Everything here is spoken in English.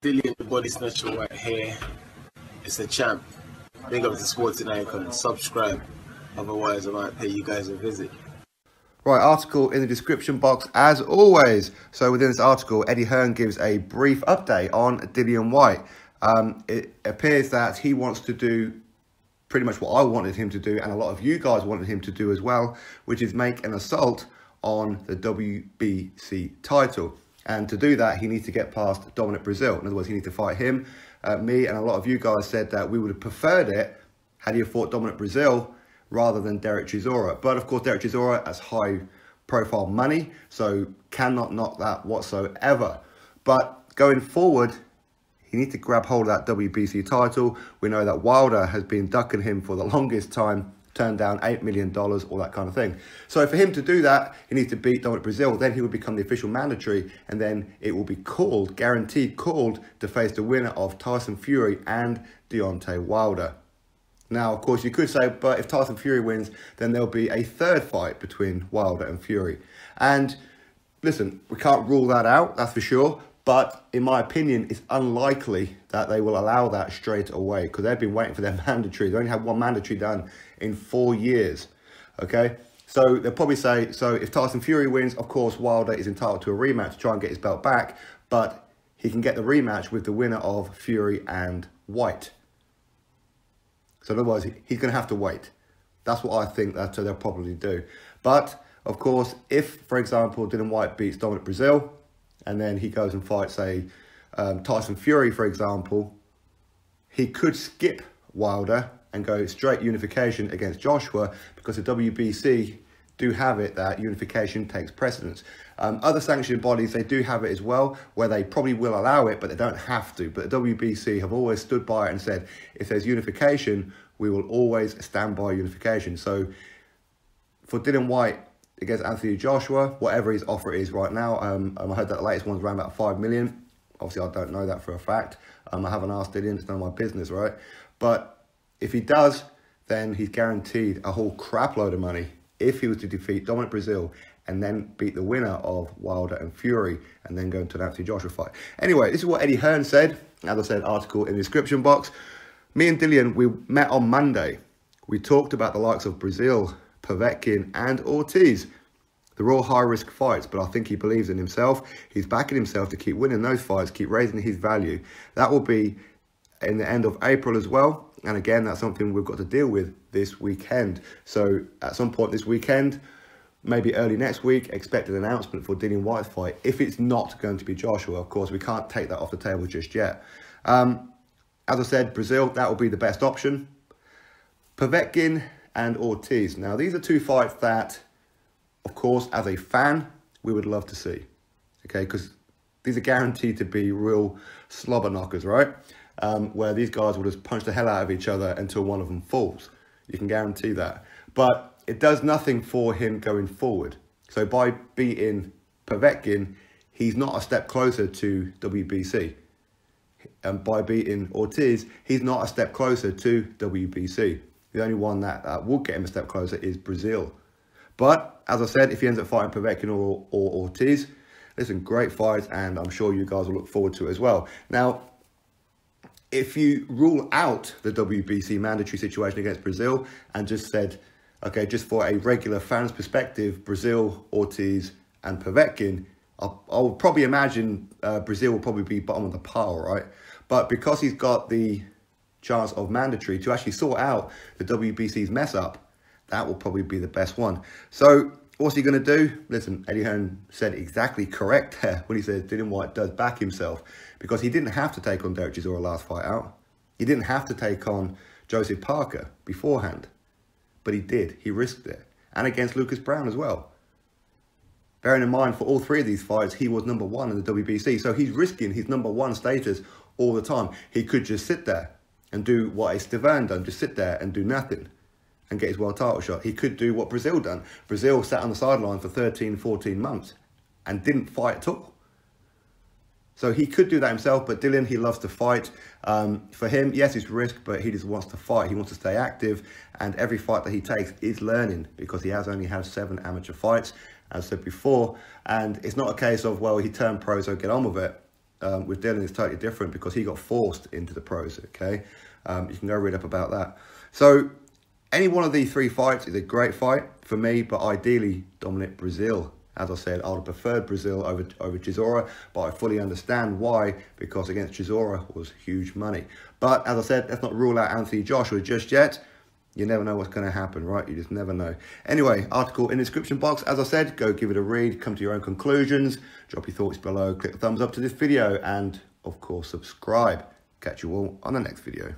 Dillian the Body Snatcher right here. It's a champ. Big up to Sporting Icon. Subscribe. Otherwise, I might pay you guys a visit. Right, article in the description box as always. So within this article, Eddie Hearn gives a brief update on Dillian Whyte. It appears that he wants to do pretty much what I wanted him to do, and a lot of you guys wanted him to do as well, which is make an assault on the WBC title. And to do that, he needs to get past Dominic Breazeale. In other words, he needs to fight him. Me and a lot of you guys said that we would have preferred it had he fought Dominic Breazeale rather than Derek Chisora. But of course, Derek Chisora has high profile money, so cannot knock that whatsoever. But going forward, he needs to grab hold of that WBC title. We know that Wilder has been ducking him for the longest time, turned down $8 million, all that kind of thing. So for him to do that, he needs to beat Dominic Breazeale. Then he will become the official mandatory, and then it will be called, guaranteed called, to face the winner of Tyson Fury and Deontay Wilder. Now, of course, you could say, but if Tyson Fury wins, then there'll be a third fight between Wilder and Fury. And listen, we can't rule that out, that's for sure. But in my opinion, it's unlikely that they will allow that straight away, because they've been waiting for their mandatory. They only had one mandatory done in 4 years, okay? So they'll probably say, so if Tyson Fury wins, of course, Wilder is entitled to a rematch to try and get his belt back, but he can get the rematch with the winner of Fury and Whyte. So otherwise, he's going to have to wait. That's what I think that they'll probably do. But, of course, if, for example, Dillian Whyte beats Dominic Breazeale, and then he goes and fights, say, Tyson Fury, for example, he could skip Wilder and go straight unification against Joshua, because the WBC do have it that unification takes precedence. Other sanctioned bodies, they do have it as well, where they probably will allow it, but they don't have to. But the WBC have always stood by it and said, if there's unification, we will always stand by unification. So for Dillian Whyte against Anthony Joshua, whatever his offer is right now, I heard that the latest one's around about $5 million. Obviously, I don't know that for a fact. I haven't asked Dillian, it's none of my business, right? But if he does, then he's guaranteed a whole crap load of money if he was to defeat Dominic Breazeale and then beat the winner of Wilder and Fury and then go into an Anthony Joshua fight. Anyway, this is what Eddie Hearn said. As I said, article in the description box. Me and Dillian, we met on Monday. We talked about the likes of Breazeale, Povetkin and Ortiz. They're all high-risk fights, but I think he believes in himself. He's backing himself to keep winning those fights, keep raising his value. That will be in the end of April as well. And again, that's something we've got to deal with this weekend. So at some point this weekend, maybe early next week, expect an announcement for Dillian Whyte's fight. If it's not going to be Joshua, of course, we can't take that off the table just yet. As I said, Breazeale, that will be the best option. Povetkin and Ortiz. Now, these are two fights that, of course, as a fan, we would love to see. Okay, because these are guaranteed to be real slobber knockers, right? Where these guys will just punch the hell out of each other until one of them falls. You can guarantee that. But it does nothing for him going forward. So by beating Povetkin, he's not a step closer to WBC. And by beating Ortiz, he's not a step closer to WBC. The only one that will get him a step closer is Breazeale. But, as I said, if he ends up fighting Povetkin or Ortiz, listen, great fights, and I'm sure you guys will look forward to it as well. Now, if you rule out the WBC mandatory situation against Breazeale and just said, okay, just for a regular fan's perspective, Breazeale, Ortiz, and Povetkin, I would probably imagine Breazeale will probably be bottom of the pile, right? But because he's got the chance of mandatory to actually sort out the WBC's mess up, that will probably be the best one. So what's he going to do? Listen, Eddie Hearn said exactly correct there when he says Dillian Whyte does back himself, because he didn't have to take on Derek Chisora last fight out. He didn't have to take on Joseph Parker beforehand, but he did. He risked it, and against Lucas Brown as well. Bearing in mind, for all three of these fights, he was number one in the WBC, so he's risking his number one status all the time. He could just sit there and do what a Stiverne done, just sit there and do nothing and get his world title shot. He could do what Breazeale done. Breazeale sat on the sideline for 13, 14 months and didn't fight at all. So he could do that himself, but Dillian, he loves to fight. For him, yes, it's risk, but he just wants to fight. He wants to stay active, and every fight that he takes is learning, because he has only had 7 amateur fights, as I said before, and it's not a case of, well, he turned pro, so get on with it. With Dillian is totally different because he got forced into the pros, okay? You can go read up about that. So any one of these three fights is a great fight for me, but ideally Dominic Breazeale. As I said, I would have preferred Breazeale over Chisora, but I fully understand why, because against Chisora was huge money. But as I said, let's not rule out Anthony Joshua just yet. You never know what's going to happen, right? You just never know. Anyway, article in the description box. As I said, go give it a read. Come to your own conclusions. Drop your thoughts below. Click the thumbs up to this video and, of course, subscribe. Catch you all on the next video.